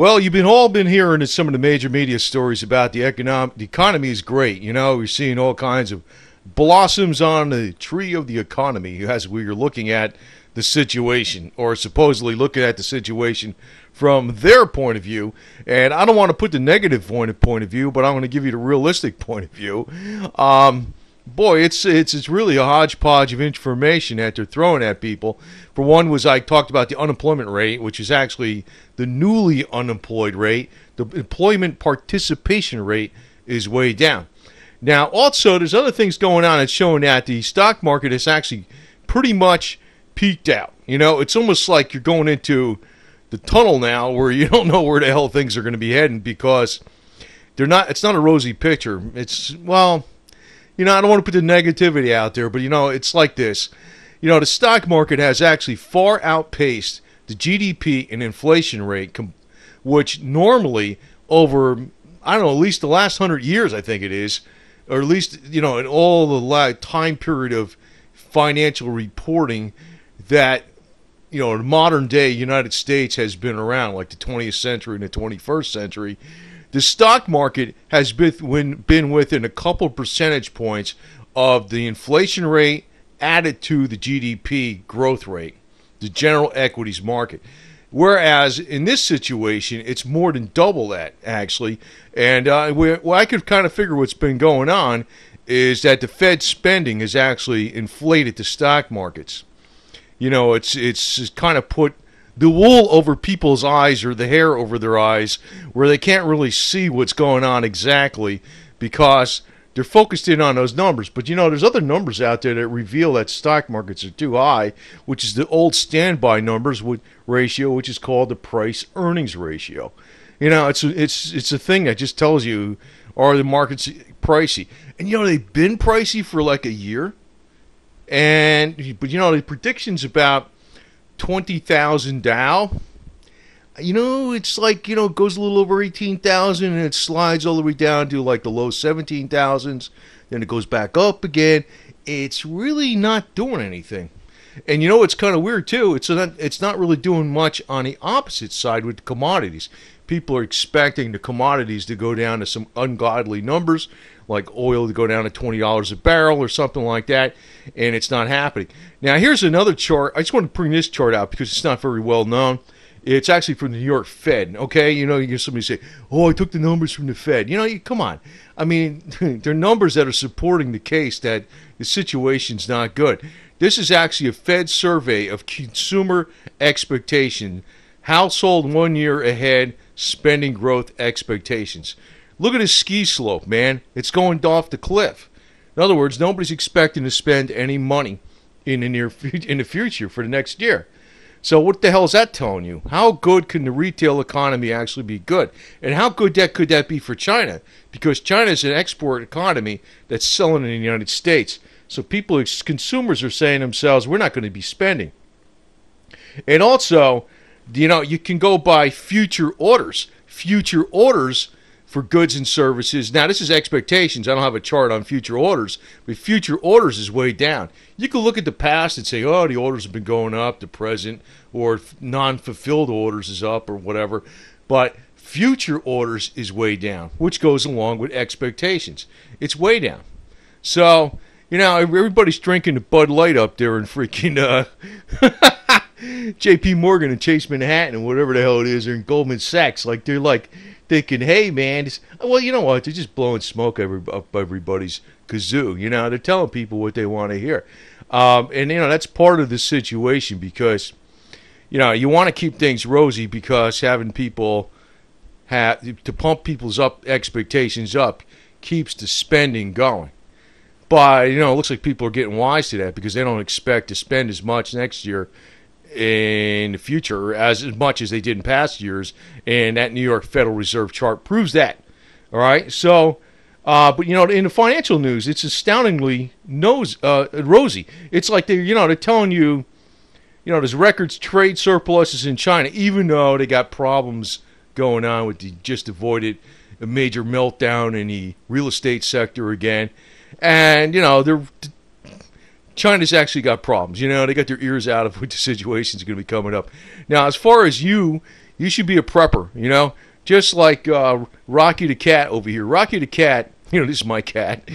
Well, you've all been hearing some of the major media stories about the economic. The economy is great. You know, we're seeing all kinds of blossoms on the tree of the economy as we are looking at the situation, or supposedly looking at the situation from their point of view. And I don't want to put the negative point of view, but I'm going to give you the realistic point of view. Boy, it's really a hodgepodge of information that they're throwing at people. For one was I talked about the unemployment rate, which is actually the newly unemployed rate. The employment participation rate is way down. Now, also, there's other things going on that's showing that the stock market is actually pretty much peaked out. You know, it's almost like you're going into the tunnel now where you don't know where the hell things are going to be heading, because they're not. It's not a rosy picture. It's, well, you know, I don't want to put the negativity out there, but, you know, it's like this. You know, the stock market has actually far outpaced the GDP and inflation rate, which normally over, I don't know, at least the last 100 years, I think it is, or at least, you know, in all the time period of financial reporting that, you know, the modern day United States has been around, like the 20th century and the 21st century, the stock market has been within a couple percentage points of the inflation rate added to the GDP growth rate, the general equities market. Whereas in this situation, it's more than double that, actually. And well, I could kind of figure what's been going on is that the Fed spending has actually inflated the stock markets. You know, it's kind of put the wool over people's eyes, or the hair over their eyes, where they can't really see what's going on exactly because they're focused in on those numbers. But, you know, there's other numbers out there that reveal that stock markets are too high, which is the old standby numbers ratio, which is called the price-earnings ratio. You know, it's a thing that just tells you, are the markets pricey? And, you know, they've been pricey for like a year. But, you know, the predictions about 20,000 Dow, you know, it's like, you know, it goes a little over 18,000 and it slides all the way down to like the low 17,000s. Then it goes back up again. It's really not doing anything. And you know, it's kind of weird too. It's not really doing much on the opposite side with the commodities. People are expecting the commodities to go down to some ungodly numbers, like oil to go down to $20 a barrel or something like that, and it's not happening. Now, here's another chart. I just want to bring this chart out because it's not very well known. It's actually from the New York Fed, okay? You know, you hear somebody say, oh, I took the numbers from the Fed. You know, come on. I mean, they're numbers that are supporting the case that the situation's not good. This is actually a Fed survey of consumer expectation, household 1 year ahead, spending growth expectations. Look at his ski slope, man. It's going off the cliff. In other words, nobody's expecting to spend any money in the future for the next year. So what the hell is that telling you? How good can the retail economy actually be good? And how good could that be for China? Because China is an export economy that's selling in the United States. So people, consumers are saying to themselves, we're not going to be spending. And also, you know, you can go by future orders for goods and services. Now, this is expectations. I don't have a chart on future orders, but future orders is way down. You can look at the past and say, oh, the orders have been going up, the present, or non-fulfilled orders is up or whatever, but future orders is way down, which goes along with expectations. It's way down. So, you know, everybody's drinking the Bud Light up there in freaking J.P. Morgan and Chase Manhattan and whatever the hell it is, or in Goldman Sachs. Like, they're like thinking, hey, man, well, you know what? They're just blowing smoke up everybody's kazoo. You know, they're telling people what they want to hear. And, you know, that's part of the situation because, you know, you want to keep things rosy because having people to pump people's expectations up keeps the spending going. But, you know, it looks like people are getting wise to that because they don't expect to spend as much next year in the future as much as they did in past years, and that New York Federal Reserve chart proves that. All right, so but you know, in the financial news, it's astoundingly rosy. It's like they're telling you, you know, there's records trade surpluses in China, even though they got problems going on with the just avoided a major meltdown in the real estate sector again, and you know China's actually got problems. You know, they got their ears out of what the situation's going to be coming up. Now, as far as You should be a prepper, you know, just like Rocky the cat over here. Rocky the cat, you know, this is my cat.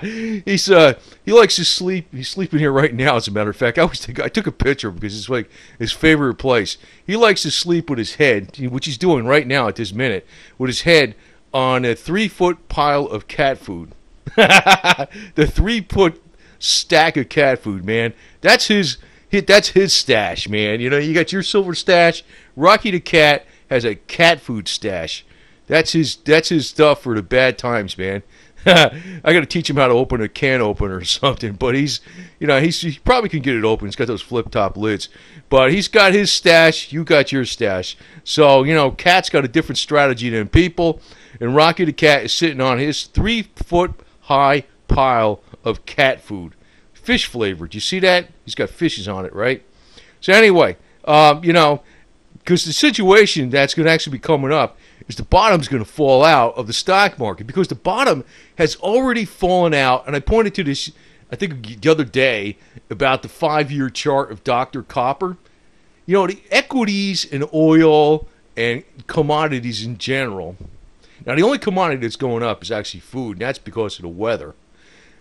He's he likes to sleep. He's sleeping here right now, as a matter of fact. I always think I took a picture because it's like his favorite place. He likes to sleep with his head, which he's doing right now at this minute, with his head on a 3-foot pile of cat food. The 3-foot stack of cat food, man. That's his. That's his stash, man. You know, you got your silver stash. Rocky the cat has a cat food stash. That's his. That's his stuff for the bad times, man. I got to teach him how to open a can opener or something. But he's, you know, he probably can get it open. He's got those flip top lids. But he's got his stash. You got your stash. So you know, cats got a different strategy than people. And Rocky the cat is sitting on his 3-foot high pile of cat food. Fish flavored. You see that? He's got fishes on it, right? So anyway, you know, because the situation that's going to actually be coming up is the bottom's going to fall out of the stock market, because the bottom has already fallen out. And I pointed to this, I think, the other day about the 5-year chart of Dr. Copper. You know, the equities and oil and commodities in general. Now, the only commodity that's going up is actually food, and that's because of the weather.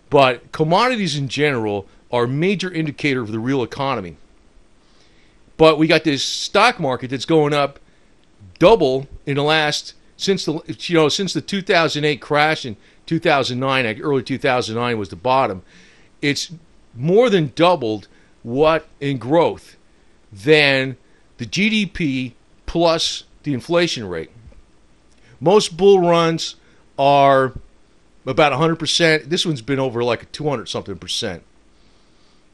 But commodities in general are a major indicator of the real economy. But we got this stock market that's going up double in the last, since the 2008 crash in 2009, like early 2009 was the bottom. It's more than doubled what in growth than the GDP plus the inflation rate. Most bull runs are about 100%. This one's been over like 200-something%.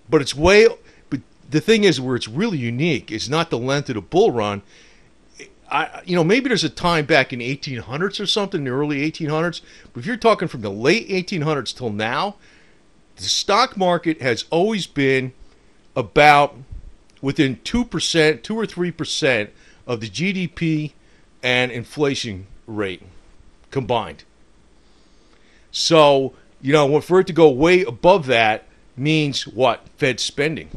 But it's way. But the thing is, where it's really unique is not the length of the bull run. You know, maybe there's a time back in 1800s or something, the early 1800s. But if you're talking from the late 1800s till now, the stock market has always been about within 2%, 2 or 3% of the GDP and inflation rate combined. So, you know, for it to go way above that means what? Fed spending.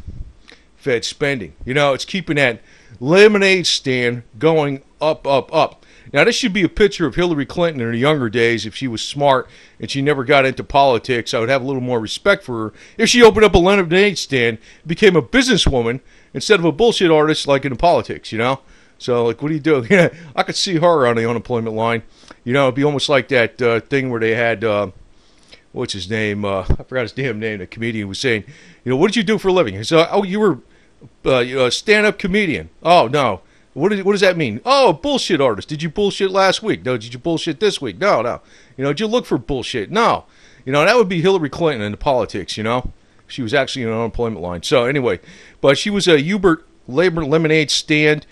Fed spending. You know, it's keeping that lemonade stand going up, up, up. Now, this should be a picture of Hillary Clinton in her younger days. If she was smart and she never got into politics, I would have a little more respect for her. If she opened up a lemonade stand, became a businesswoman instead of a bullshit artist like in politics, you know? So, like, what do you do? I could see her on the unemployment line. You know, it'd be almost like that thing where they had, what's his name? I forgot his damn name. The comedian was saying, you know, what did you do for a living? He said, oh, you were a stand-up comedian. Oh, no. What does that mean? Oh, bullshit artist. Did you bullshit last week? No. Did you bullshit this week? No, no. You know, did you look for bullshit? No. You know, that would be Hillary Clinton in the politics, you know. She was actually in an unemployment line. So, anyway, but she was a Hubert Labor lemonade stand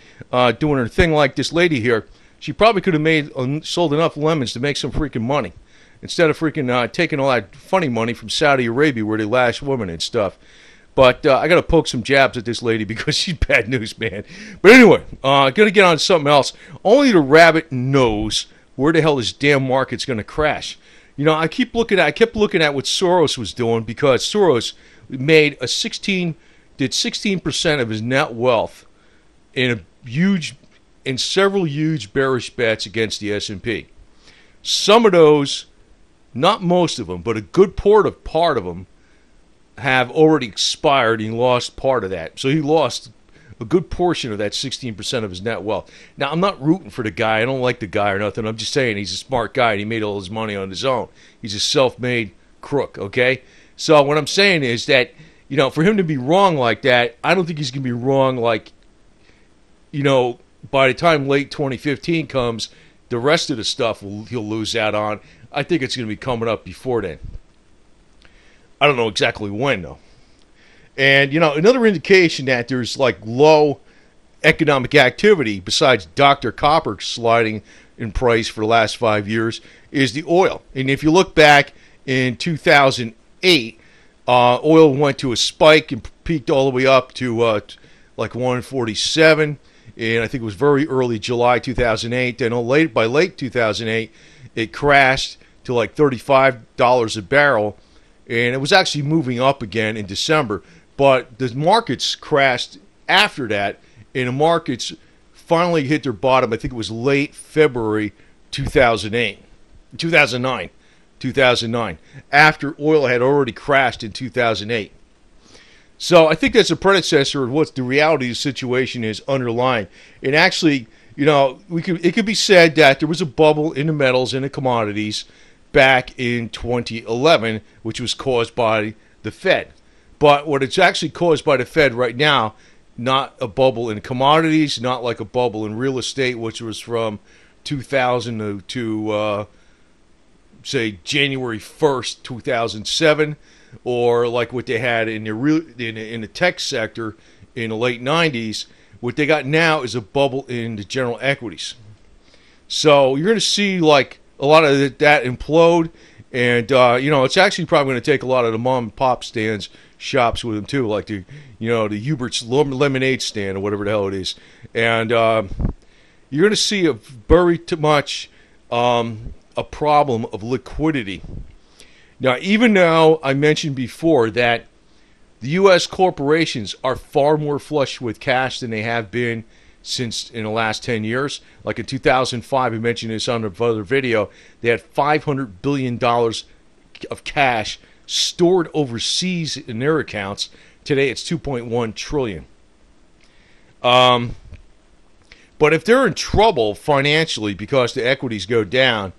doing her thing like this lady here. She probably could have sold enough lemons to make some freaking money instead of freaking taking all that funny money from Saudi Arabia where they lash women and stuff. But I got to poke some jabs at this lady because she's bad news, man. But anyway, going to get on to something else. Only the rabbit knows where the hell this damn market's going to crash. You know, I kept looking at what Soros was doing, because Soros made a 16% of his net wealth in several huge bearish bets against the S&P. Some of those, not most of them, but a good part of them have already expired. He lost part of that. So he lost a good portion of that 16% of his net wealth. Now, I'm not rooting for the guy. I don't like the guy or nothing. I'm just saying he's a smart guy and he made all his money on his own. He's a self-made crook, okay? So what I'm saying is that, you know, for him to be wrong like that, I don't think he's going to be wrong like, you know, by the time late 2015 comes, the rest of the stuff he'll lose out on. I think it's going to be coming up before then. I don't know exactly when, though. And, you know, another indication that there's, like, low economic activity, besides Dr. Copper sliding in price for the last 5 years, is the oil. And if you look back in 2008, oil went to a spike and peaked all the way up to like 147, and I think it was very early July 2008. Then by late 2008, it crashed to like $35 a barrel, and it was actually moving up again in December. But the markets crashed after that, and the markets finally hit their bottom. I think it was late February 2009, after oil had already crashed in 2008. So I think that's a predecessor of what the reality of the situation is underlying. And actually, you know, it could be said that there was a bubble in the metals and the commodities back in 2011, which was caused by the Fed. But what it's actually caused by the Fed right now, not a bubble in commodities, not like a bubble in real estate, which was from 2000 to say January 1st, 2007, or like what they had in the tech sector in the late 90s. What they got now is a bubble in the general equities. So you're going to see like a lot of that implode, and you know, it's actually probably going to take a lot of the mom and pop shops with them too, like the, you know, the Hubert's lemonade stand or whatever the hell it is, and you're going to see a very too much a problem of liquidity. Now, even though I mentioned before that the U.S. corporations are far more flush with cash than they have been since in the last 10 years. Like in 2005, I mentioned this on another video, they had $500 billion of cash stored overseas in their accounts. Today, it's $2.1 trillion. But if they're in trouble financially because the equities go down,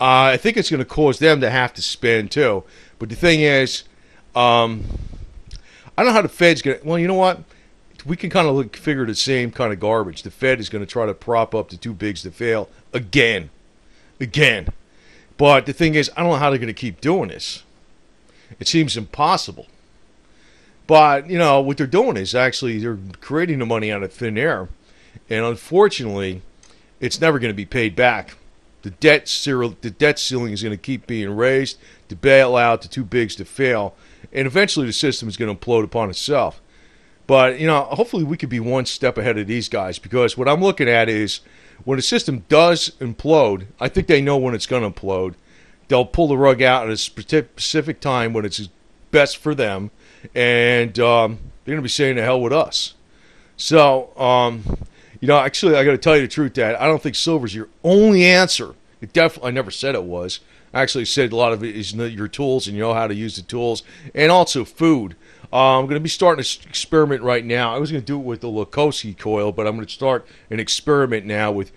I think it's going to cause them to have to spend too. But the thing is, I don't know how the Fed's going to... Well, you know what? We can kind of figure the same kind of garbage. The Fed is going to try to prop up the too bigs to fail again. But the thing is, I don't know how they're going to keep doing this. It seems impossible. But, you know, what they're doing is actually they're creating the money out of thin air. And unfortunately, it's never going to be paid back. The debt ceiling is going to keep being raised to bail out the too bigs to fail, and eventually the system is going to implode upon itself. But you know, hopefully we could be one step ahead of these guys, because what I'm looking at is when the system does implode, I think they know when it's going to implode. They'll pull the rug out at a specific time when it's best for them, and they're going to be saying to hell with us. So. You know, actually, I got to tell you the truth, Dad. I don't think silver's your only answer. It definitely, I never said it was. I actually said a lot of it is your tools, and you know how to use the tools, and also food. I'm going to be starting an experiment right now. I was going to do it with the Lukoski coil, but I'm going to start an experiment now with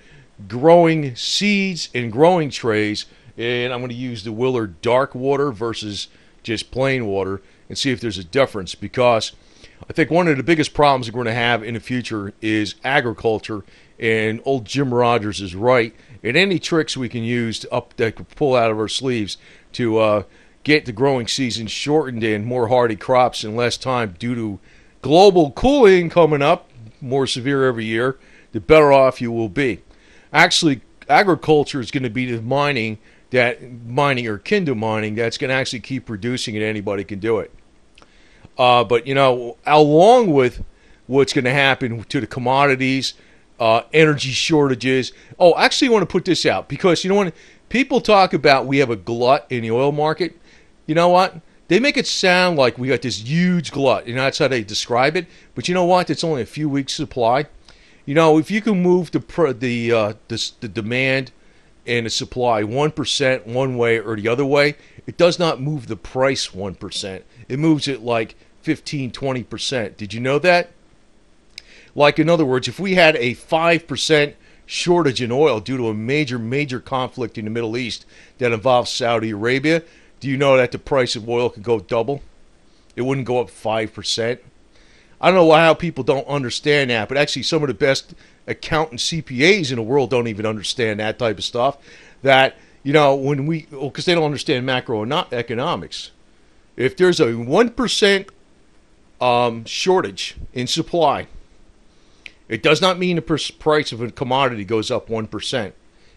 growing seeds and growing trays, and I'm going to use the Willard Dark Water versus just plain water and see if there's a difference, because I think one of the biggest problems we're going to have in the future is agriculture, and old Jim Rogers is right. And any tricks we can use to pull out of our sleeves to get the growing season shortened and more hardy crops in less time due to global cooling coming up, more severe every year, the better off you will be. Actually, agriculture is going to be the mining or kinder mining that's going to actually keep producing, and anybody can do it. But, you know, along with what's going to happen to the commodities, energy shortages. Oh, actually, I want to put this out, because, you know, when people talk about we have a glut in the oil market, you know what? They make it sound like we got this huge glut. You know, that's how they describe it. But you know what? It's only a few weeks' supply. You know, if you can move the demand and the supply 1% one way or the other way, it does not move the price 1%. It moves it like 15, 20%. Did you know that? Like, in other words, if we had a 5% shortage in oil due to a major, major conflict in the Middle East that involves Saudi Arabia, do you know that the price of oil could go double? It wouldn't go up 5%. I don't know how people don't understand that, but actually some of the best accountants, CPAs in the world don't even understand that type of stuff. That, you know, when we, because they don't understand macroeconomics. If there's a 1% shortage in supply, it does not mean the price of a commodity goes up 1%.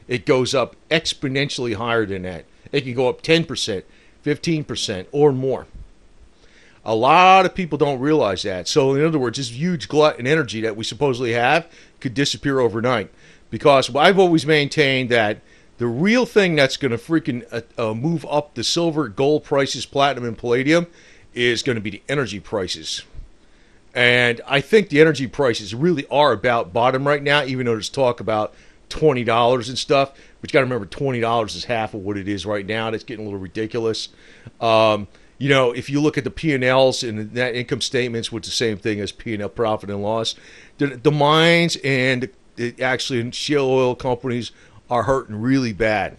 It goes up exponentially higher than that. It can go up 10%, 15%, or more. A lot of people don't realize that. So, in other words, this huge glut in energy that we supposedly have could disappear overnight. Because I've always maintained that the real thing that's going to freaking move up the silver, gold prices, platinum, and palladium is going to be the energy prices. And I think the energy prices really are about bottom right now, even though there's talk about $20 and stuff. But you got to remember, $20 is half of what it is right now. That's getting a little ridiculous. You know, if you look at the P&Ls and net income statements, which is the same thing as P&L, profit and loss, the mines and actually shale oil companies are hurting really bad.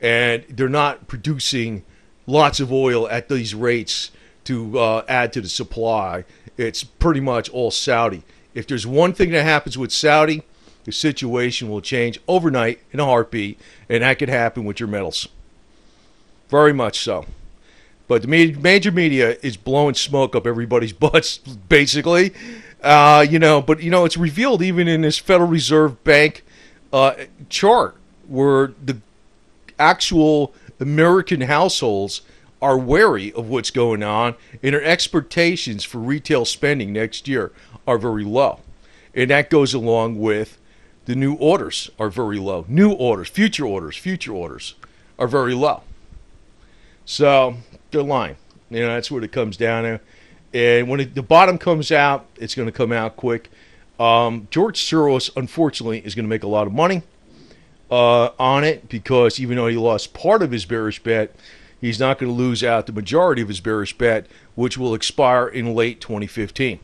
And they're not producing lots of oil at these rates to add to the supply. It's pretty much all Saudi. If there's one thing that happens with Saudi, the situation will change overnight in a heartbeat, and that could happen with your metals. Very much so. But the major media is blowing smoke up everybody's butts, basically. You know, but you know, it's revealed even in this Federal Reserve Bank chart, where the actual American households are wary of what's going on, and their expectations for retail spending next year are very low, and that goes along with the new orders are very low. New orders, future orders are very low. So they're lying. You know, that's what it comes down to. And when the bottom comes out, it's going to come out quick. George Soros, unfortunately, is going to make a lot of money on it, because even though he lost part of his bearish bet, he's not going to lose out the majority of his bearish bet, which will expire in late 2015.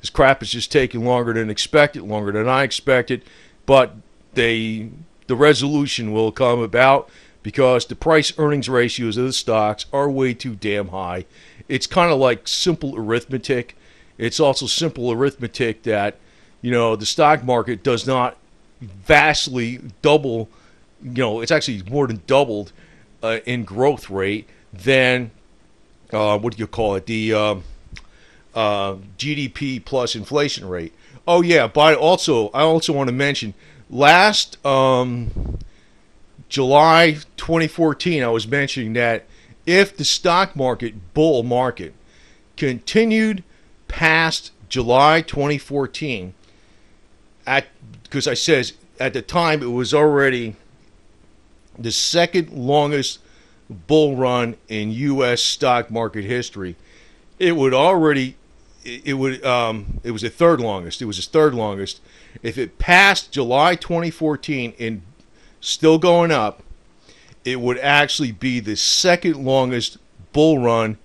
This crap is just taking longer than expected, longer than I expected, but the resolution will come about, because the price-earnings ratios of the stocks are way too damn high. It's kind of like simple arithmetic. It's also simple arithmetic that, you know, the stock market does not vastly double. You know, it's actually more than doubled in growth rate than what do you call it? The GDP plus inflation rate. Oh yeah, but also I also want to mention last. July 2014, I was mentioning that if the stock market, bull market, continued past July 2014, because I says at the time it was already the second longest bull run in U.S. stock market history, it would already, it was the third longest. It was the third longest. If it passed July 2014 in still going up, it would actually be the second longest bull run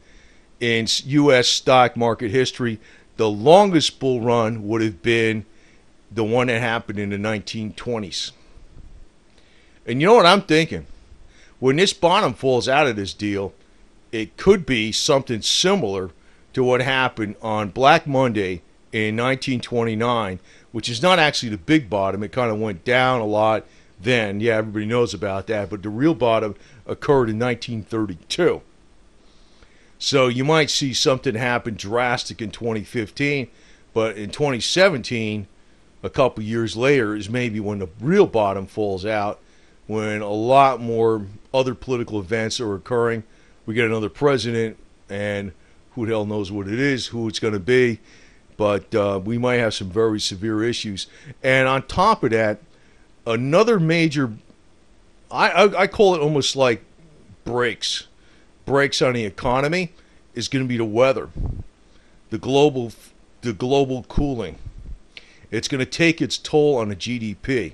in U.S. stock market history. The longest bull run would have been the one that happened in the 1920s. And you know what I'm thinking? When this bottom falls out of this deal, it could be something similar to what happened on Black Monday in 1929, which is not actually the big bottom. It kind of went down a lot. Then, yeah, everybody knows about that, but the real bottom occurred in 1932. So you might see something happen drastic in 2015, but in 2017, a couple years later, is maybe when the real bottom falls out, when a lot more other political events are occurring. We get another president, and who the hell knows what it is, who it's going to be, but we might have some very severe issues. And on top of that, another major, I call it almost like breaks on the economy, is going to be the weather, the global cooling. It's going to take its toll on the GDP.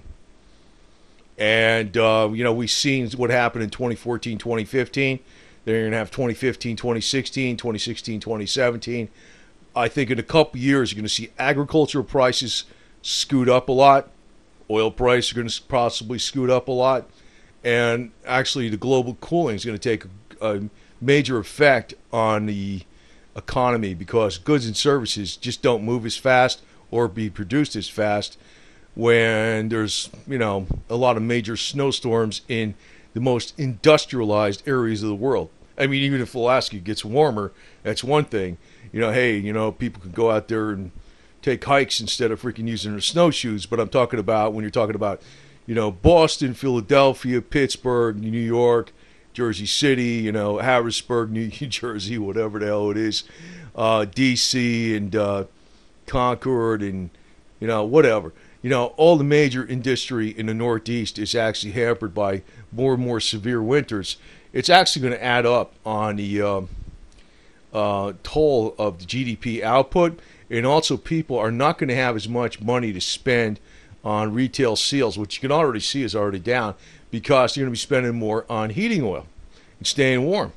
And, you know, we've seen what happened in 2014, 2015. Then you're going to have 2015, 2016, 2017. I think in a couple years, you're going to see agricultural prices scoot up a lot. Oil prices are going to possibly scoot up a lot, and actually the global cooling is going to take a major effect on the economy, because goods and services just don't move as fast or be produced as fast when there's, you know, a lot of major snowstorms in the most industrialized areas of the world. I mean, even if Alaska gets warmer, that's one thing. You know, hey, you know, people can go out there and take hikes instead of freaking using their snowshoes. But I'm talking about when you're talking about, you know, Boston, Philadelphia, Pittsburgh, New York, Jersey City, you know, Harrisburg, New Jersey, whatever the hell it is, D.C. and Concord and, you know, whatever. You know, all the major industry in the Northeast is actually hampered by more and more severe winters. It's actually going to add up toll of the GDP output, and also people are not going to have as much money to spend on retail sales, which you can already see is already down, because you're going to be spending more on heating oil and staying warm.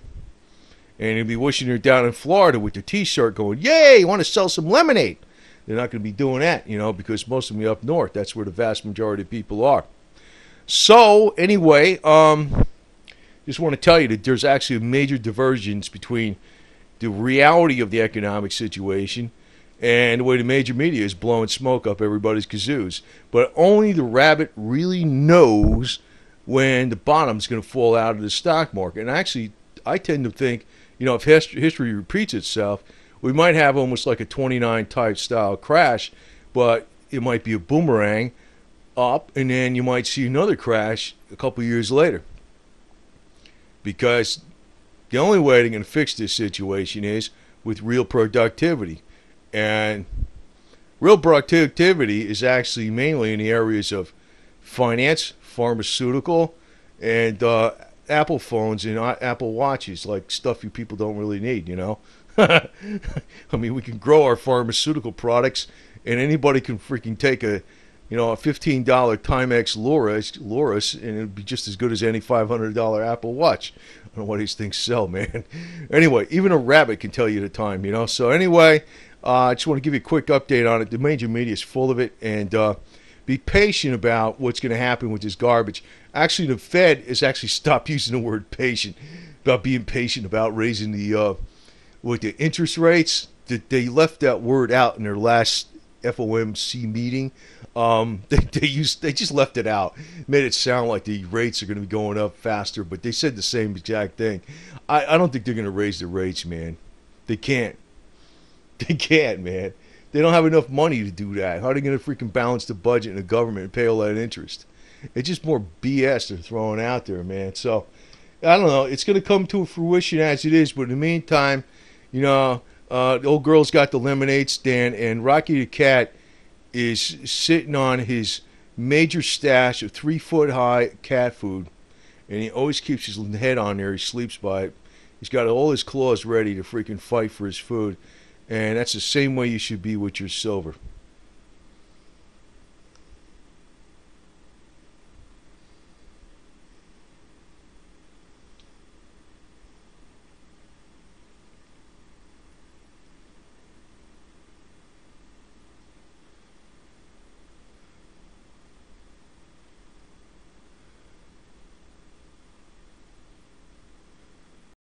And you'll be wishing you're down in Florida with your t-shirt going, yay, you want to sell some lemonade. They're not going to be doing that, you know, because most of them are up north. That's where the vast majority of people are. So anyway, just want to tell you that there's actually a major divergence between the reality of the economic situation and the way the major media is blowing smoke up everybody's kazoos. But only the rabbit really knows when the bottom's going to fall out of the stock market. And actually, I tend to think, you know, if history repeats itself, we might have almost like a 29 type style crash, but it might be a boomerang up, and then you might see another crash a couple years later. Because the only way they're going to fix this situation is with real productivity. And real productivity is actually mainly in the areas of finance, pharmaceutical, and Apple phones and Apple watches, like stuff you people don't really need, you know. I mean, we can grow our pharmaceutical products, and anybody can freaking take a, you know, a $15 Timex Loris, and it'd be just as good as any $500 Apple watch. I don't know why these things sell, man. Anyway, even a rabbit can tell you the time, you know. So anyway, I just want to give you a quick update on it. The major media is full of it, and be patient about what's going to happen with this garbage. Actually, the Fed has actually stopped using the word patient, about being patient about raising the interest rates. They left that word out in their last FOMC meeting. They just left it out, made it sound like the rates are going to be going up faster, but they said the same exact thing. I don't think they're going to raise the rates, man. They can't. They can't, man. They don't have enough money to do that. How are they going to freaking balance the budget and the government and pay all that interest? It's just more BS they're throwing out there, man. So, I don't know. It's going to come to fruition as it is. But in the meantime, you know, the old girl's got the lemonade stand. And Rocky the Cat is sitting on his major stash of 3-foot-high cat food. And he always keeps his head on there. He sleeps by it. He's got all his claws ready to freaking fight for his food. And that's the same way you should be with your silver.